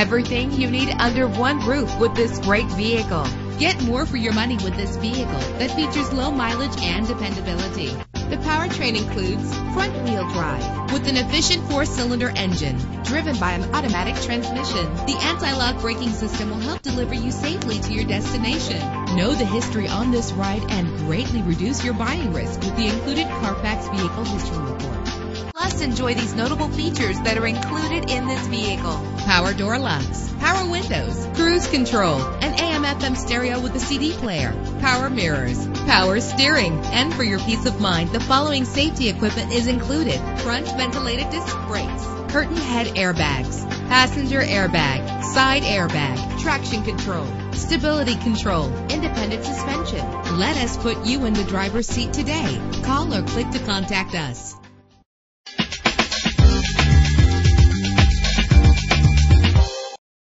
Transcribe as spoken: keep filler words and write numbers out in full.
Everything you need under one roof with this great vehicle. Get more for your money with this vehicle that features low mileage and dependability. The powertrain includes front-wheel drive with an efficient four-cylinder engine driven by an automatic transmission. The anti-lock braking system will help deliver you safely to your destination. Know the history on this ride and greatly reduce your buying risk with the included Carfax Vehicle History Report. Plus, enjoy these notable features that are included in this vehicle. Power door locks, power windows, cruise control, an A M F M stereo with a C D player, power mirrors, power steering, and for your peace of mind, the following safety equipment is included: front ventilated disc brakes, curtain head airbags, passenger airbag, side airbag, traction control, stability control, independent suspension. Let us put you in the driver's seat today. Call or click to contact us.